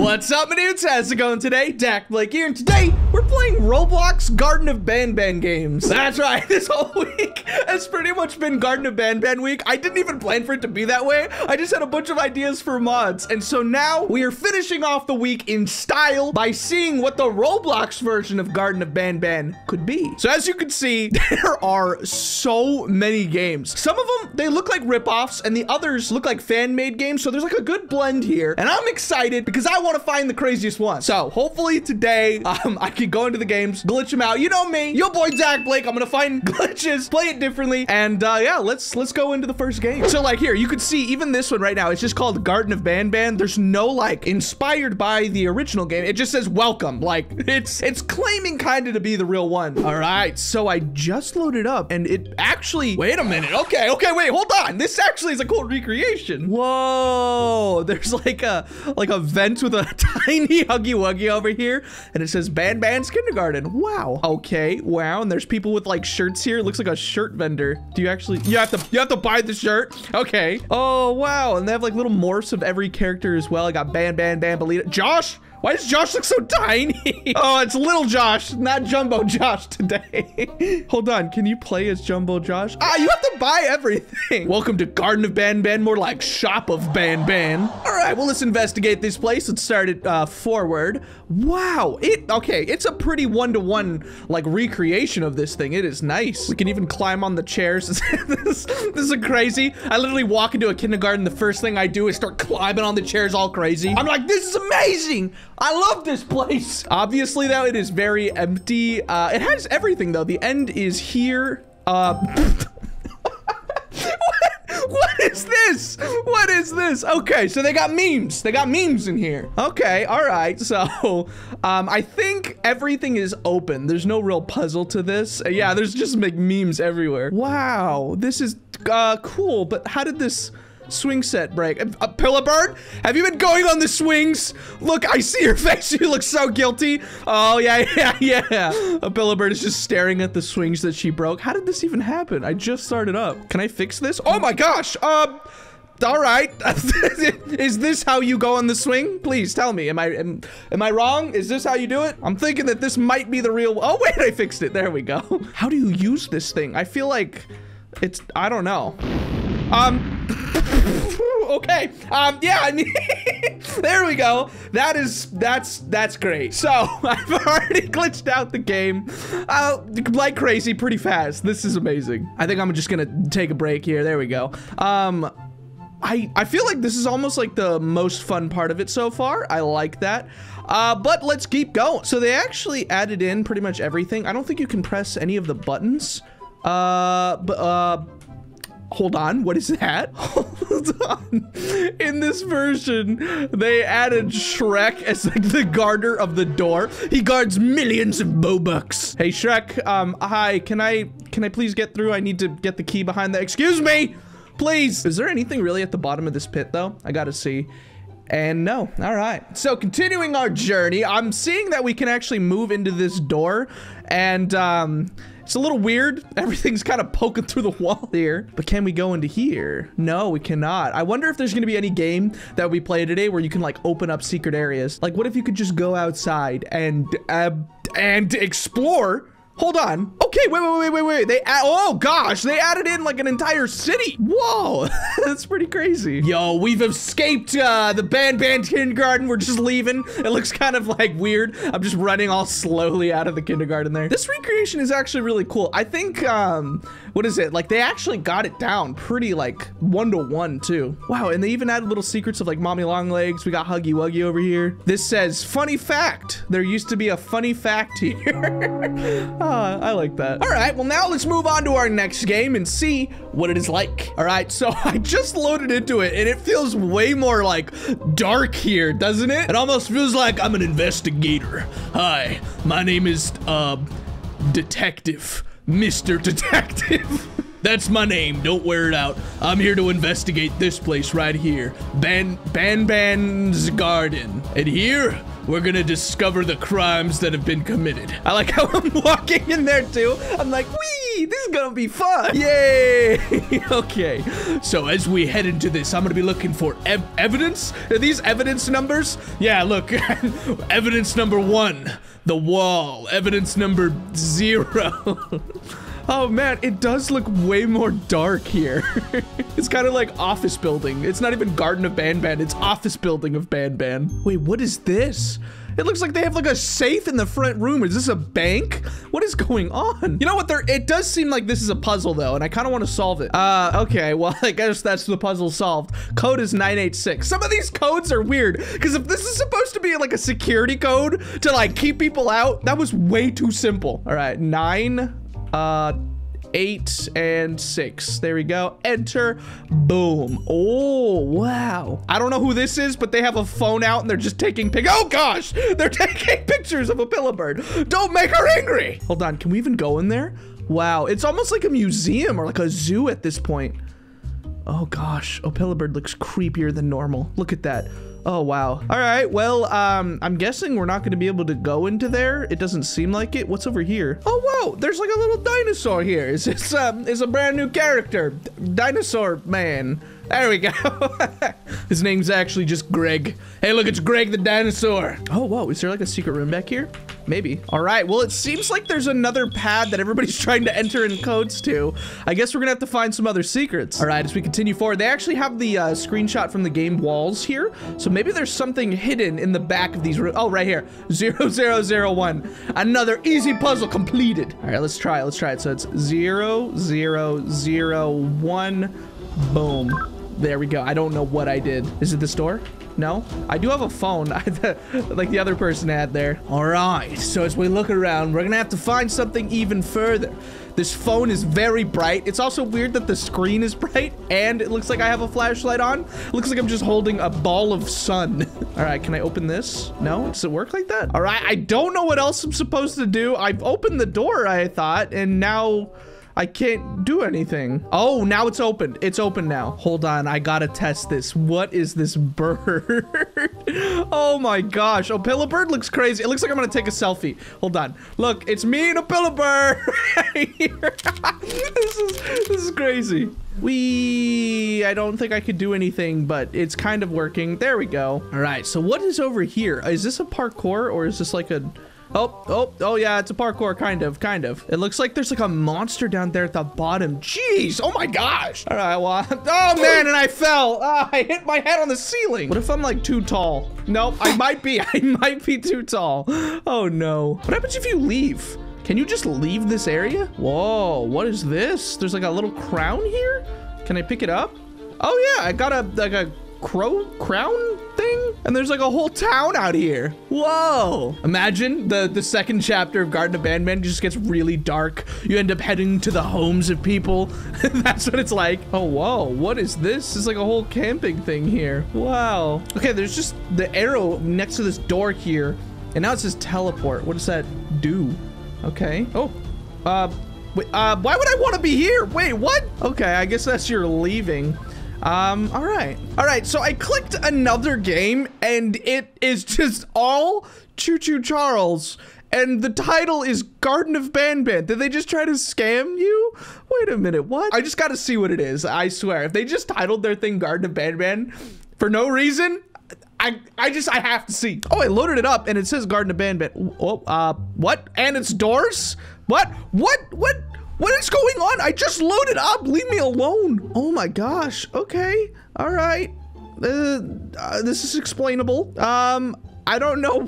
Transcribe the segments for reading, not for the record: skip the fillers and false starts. What's up, my dudes? How's it going today? Dak Blake here, and today we're playing Roblox Garten of Banban games. That's right, this whole week has pretty much been Garten of Banban week. I didn't even plan for it to be that way. I just had a bunch of ideas for mods, and so now we are finishing off the week in style by seeing what the Roblox version of Garten of Banban could be. So as you can see, there are so many games. Some of them, they look like ripoffs, and the others look like fan-made games, so there's like a good blend here, and I'm excited because I want to find the craziest one. So hopefully today I can go into the games, glitch them out. You know me, your boy Dak Blake. I'm gonna find glitches, play it differently, and yeah, let's go into the first game. So like here, you could see even this one right now. It's just called Garten of Banban. There's no like inspired by the original game. It just says welcome. Like it's claiming kind of to be the real one. All right, so I just loaded up, and it actually, wait a minute. Okay, wait, hold on. This actually is a cool recreation. Whoa, there's like a vent with a tiny Huggy Wuggy over here, and it says Ban Ban's Kindergarten. Wow. Okay. Wow. And there's people with like shirts here. It looks like a shirt vendor. Do you actually? You have to buy the shirt. Okay. Oh wow. And they have like little morphs of every character as well. I got Ban Ban, Banbelina, Josh. Why does Josh look so tiny? Oh, it's little Josh, not Jumbo Josh today. Hold on, can you play as Jumbo Josh? Ah, you have to buy everything. Welcome to Garten of Banban, more like Shop of Banban. All right, well, let's investigate this place. Let's start it forward. Wow, it's a pretty one-to-one, like, recreation of this thing. It is nice. We can even climb on the chairs. This is crazy. I literally walk into a kindergarten. The first thing I do is start climbing on the chairs all crazy. I'm like, this is amazing. I love this place. Obviously, though, it is very empty. It has everything, though. The end is here. What is this? What is this? Okay, so they got memes. They got memes in here. Okay, all right. So I think everything is open. There's no real puzzle to this. Yeah, there's just like memes everywhere. Wow, this is cool, but how did this swing set break? Opila Bird, have you been going on the swings? Look, I see your face. You look so guilty. Oh, yeah. Opila Bird is just staring at the swings that she broke. How did this even happen? I just started up. Can I fix this? Oh my gosh. All right. Is this how you go on the swing? Please tell me. Am I wrong? Is this how you do it? I'm thinking that this might be the real. Oh, wait, I fixed it. There we go. How do you use this thing? I feel like it's, I don't know. Okay. Yeah, I mean, there we go. That's great. So I've already glitched out the game like crazy pretty fast. This is amazing. I think I'm just gonna take a break here. There we go. I feel like this is almost like the most fun part of it so far. I like that. But let's keep going. So they actually added in pretty much everything. I don't think you can press any of the buttons. Hold on, what is that? Hold on. In this version, they added Shrek as like the garter of the door. He guards millions of Bobux. Hey Shrek, hi, can I please get through? I need to get the key behind the, excuse me, please. Is there anything really at the bottom of this pit though? I gotta see. And no. All right. So continuing our journey, I'm seeing that we can actually move into this door, and it's a little weird. Everything's kind of poking through the wall here, but can we go into here? No, we cannot. I wonder if there's going to be any game that we play today where you can like open up secret areas. Like what if you could just go outside and explore? Hold on. Okay, wait. Oh gosh, they added in like an entire city. Whoa, that's pretty crazy. Yo, we've escaped the Banban kindergarten. We're just leaving. It looks kind of like weird. I'm just running all slowly out of the kindergarten there. This recreation is actually really cool. I think, what is it? Like they actually got it down pretty like one-to-one too. Wow, and they even added little secrets of like Mommy Long Legs. We got Huggy Wuggy over here. This says funny fact. There used to be a funny fact here. I like that. All right, well now let's move on to our next game and see what it is like. All right, so I just loaded into it and it feels way more like dark here, doesn't it? It almost feels like I'm an investigator. Hi, my name is Detective, Mr. Detective. That's my name, don't wear it out. I'm here to investigate this place right here, Banban's Garden. And here, we're gonna discover the crimes that have been committed. I like how I'm walking in there too. I'm like, wee, this This is gonna be fun. Yay. Okay, so as we head into this, I'm gonna be looking for evidence. Are these evidence numbers? Yeah, look. Evidence number 1, the wall. Evidence number 0. Oh man, it does look way more dark here. It's kind of like office building. It's not even Garden of Banban, it's office building of Banban. Wait, what is this? It looks like they have like a safe in the front room. Is this a bank? What is going on? You know what? It does seem like this is a puzzle though, and I kind of want to solve it. Okay, well, I guess that's the puzzle solved. Code is 986. Some of these codes are weird, because if this is supposed to be like a security code to like keep people out, that was way too simple. All right, 9, 8, and 6. There we go. Enter. Boom. Oh, wow. I don't know who this is, but they have a phone out and they're just taking Oh gosh, they're taking pictures of Opila Bird. Don't make her angry. Hold on, can we even go in there? Wow, it's almost like a museum or like a zoo at this point. Oh gosh, Opila Bird looks creepier than normal. Look at that. Oh, wow. All right, well, I'm guessing we're not gonna be able to go into there. It doesn't seem like it. What's over here? Oh, whoa, there's like a little dinosaur here. It's a brand new character, Dinosaur Man. There we go. His name's actually just Greg. Hey, look, it's Greg the dinosaur. Oh, whoa, is there like a secret room back here? Maybe. All right, well, it seems like there's another pad that everybody's trying to enter in codes to. I guess we're gonna have to find some other secrets. All right, as we continue forward, they actually have the screenshot from the game walls here. So maybe there's something hidden in the back of these rooms. Oh, right here, 0001. Another easy puzzle completed. All right, let's try it. So it's 0001, boom. There we go. I don't know what I did. Is it this door? No? I do have a phone, like the other person had there. All right, so as we look around, we're gonna have to find something even further. This phone is very bright. It's also weird that the screen is bright, and it looks like I have a flashlight on. It looks like I'm just holding a ball of sun. All right, can I open this? No? Does it work like that? All right, I don't know what else I'm supposed to do. I've opened the door, I thought, and now I can't do anything. Oh, now it's open. It's open now. Hold on, I gotta test this. What is this bird? Oh my gosh, Opila Bird looks crazy. It looks like I'm gonna take a selfie. Hold on. Look, it's me and Opila Bird right here. This is crazy. I don't think I could do anything, but it's kind of working. There we go. All right, so what is over here? Is this a parkour or is this like a... Oh, yeah, it's a parkour, kind of. It looks like there's like a monster down there at the bottom. Jeez, oh my gosh. All right, well, oh man, and I fell. I hit my head on the ceiling. What if I'm like too tall? Nope, I might be too tall. Oh no. What happens if you leave? Can you just leave this area? Whoa, what is this? There's like a little crown here? Can I pick it up? Oh yeah, I got like a crown thing, and there's like a whole town out here. Whoa, imagine the second chapter of Garden of Banban just gets really dark. You end up heading to the homes of people. That's what it's like. Oh, whoa, what is this? It's like a whole camping thing here. Wow. Okay, there's just the arrow next to this door here, and now it says teleport. What does that do? Okay. Oh, wait, why would I want to be here? Wait, what? Okay, I guess that's your leaving. All right, so I clicked another game, and it is just all Choo Choo Charles, and the title is Garden of Banban. Did they just try to scam you? Wait a minute, what? I just gotta see what it is, I swear. If they just titled their thing Garden of Banban for no reason, I have to see. Oh, I loaded it up, and it says Garden of Banban. Oh, what? And it's doors? What? What is going on? I just loaded up. Leave me alone. Oh my gosh. Okay. All right. This is explainable. I don't know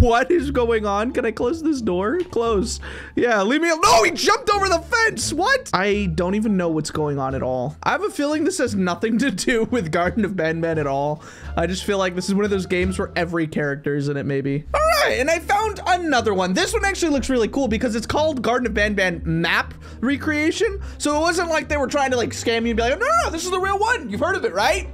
what is going on. Can I close this door? Close. Yeah, leave me alone. No, he jumped over the fence. What? I don't even know what's going on at all. I have a feeling this has nothing to do with Garden of Banban at all. I just feel like this is one of those games where every character is in it, maybe. All right. And I found another one. This one actually looks really cool because it's called Garden of Banban Map Recreation. So it wasn't like they were trying to like scam you and be like, no, this is the real one. You've heard of it, right?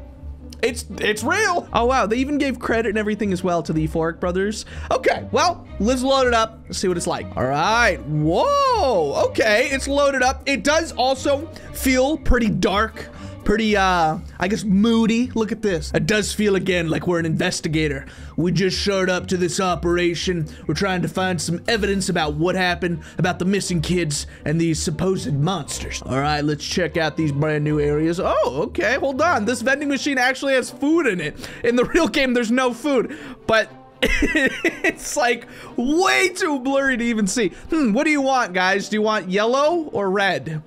It's real. Oh, wow. They even gave credit and everything as well to the Fork Brothers. Okay, well, let's load it up. See what it's like. All right. Whoa. Okay, it's loaded up. It does also feel pretty dark. pretty, I guess, moody. Look at this. It does feel again like we're an investigator. We just showed up to this operation. We're trying to find some evidence about what happened, about the missing kids and these supposed monsters. All right, let's check out these brand new areas. Oh, okay, hold on. This vending machine actually has food in it. In the real game, there's no food, but it's like way too blurry to even see. What do you want, guys? Do you want yellow or red?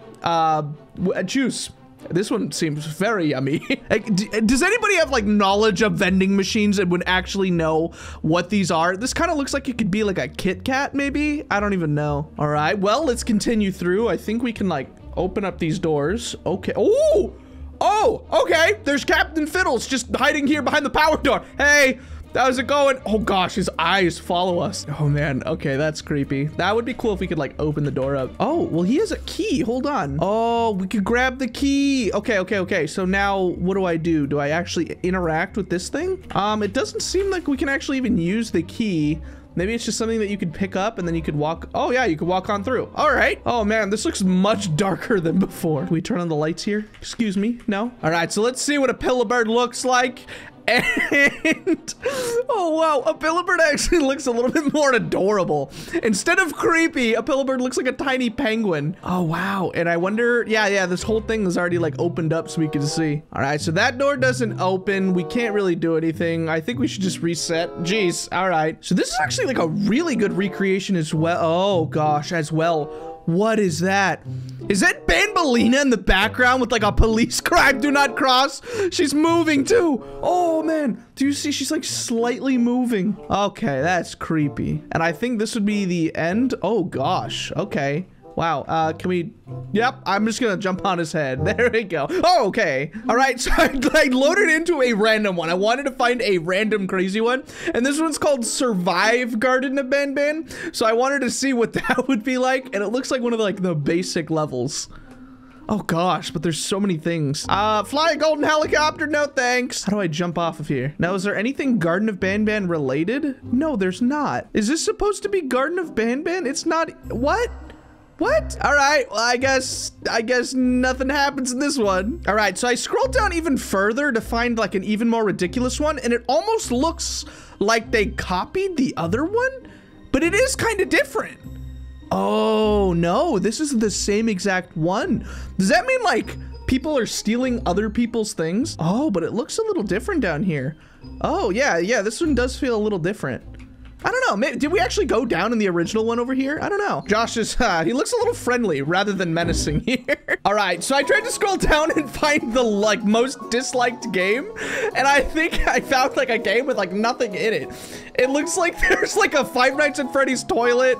Juice. This one seems very yummy. Like, does anybody have like knowledge of vending machines and would actually know what these are? This kind of looks like it could be like a Kit Kat, maybe? I don't even know. All right, well, let's continue through. I think we can like open up these doors. Okay. Oh, okay. There's Captain Fiddles just hiding here behind the power door. Hey. How's it going? Oh gosh, his eyes follow us. Oh man, okay, that's creepy. That would be cool if we could like open the door up. Oh, well he has a key, hold on. Oh, we could grab the key. Okay. So now what do I do? Do I actually interact with this thing? It doesn't seem like we can actually even use the key. Maybe it's just something that you could pick up and then you could walk. Oh yeah, you could walk on through. All right. Oh man, this looks much darker than before. Can we turn on the lights here? Excuse me, no? All right, so let's see what a Opila Bird looks like. And oh wow, a Opila Bird actually looks a little bit more adorable. Instead of creepy, a Opila Bird looks like a tiny penguin. Oh wow, and I wonder, yeah, this whole thing is already like opened up so we can see. All right, so that door doesn't open. We can't really do anything. I think we should just reset. Jeez, all right. So this is actually like a really good recreation as well. Oh gosh, as well. What is that? Is that Banbelina in the background with like a police crime? Do not cross. She's moving too. Oh man, do you see she's like slightly moving? Okay, that's creepy. And I think this would be the end. Oh gosh, okay. Wow, can we, yep, I'm just gonna jump on his head. There we go. Oh, okay. All right, so I loaded into a random one. I wanted to find a random crazy one, and this one's called Survive Garden of Banban. So I wanted to see what that would be like, and it looks like one of the, like the basic levels. Oh gosh, but there's so many things. Fly a golden helicopter, no thanks. How do I jump off of here? Now, is there anything Garden of Banban related? No, there's not. Is this supposed to be Garden of Banban? It's not, what? What? All right, well, I guess nothing happens in this one. All right, so I scrolled down even further to find like an even more ridiculous one, and it almost looks like they copied the other one, but it is kind of different. Oh no, this is the same exact one. Does that mean like people are stealing other people's things? Oh, but it looks a little different down here. Oh yeah, this one does feel a little different. I don't know, maybe, did we actually go down in the original one over here? I don't know. Josh is, he looks a little friendly rather than menacing here. All right, so I tried to scroll down and find the like most disliked game. And I think I found like a game with like nothing in it. It looks like there's like a Five Nights at Freddy's toilet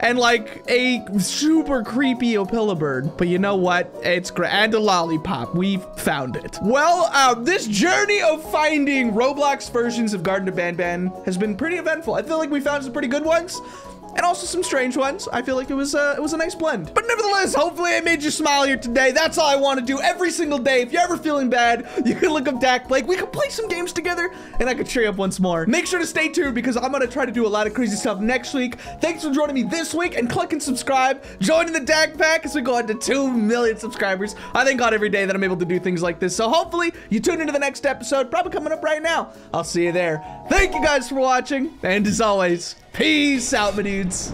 and like a super creepy Opila Bird. But you know what? It's great. And a lollipop, we found it. Well, this journey of finding Roblox versions of Garden of Banban has been pretty eventful. I feel like we found some pretty good ones and also some strange ones. I feel like it was a nice blend, but nevertheless, hopefully I made you smile here today. That's all I want to do every single day. If you're ever feeling bad, you can look up Dak Blake. We could play some games together and I could cheer you up once more. Make sure to stay tuned because I'm gonna try to do a lot of crazy stuff next week. Thanks for joining me this week, and click and subscribe, join the Dak Pack as we go on to 2 million subscribers. I thank God every day that I'm able to do things like this, so hopefully you tune into the next episode, probably coming up right now. I'll see you there. Thank you guys for watching, and as always, peace out, my dudes.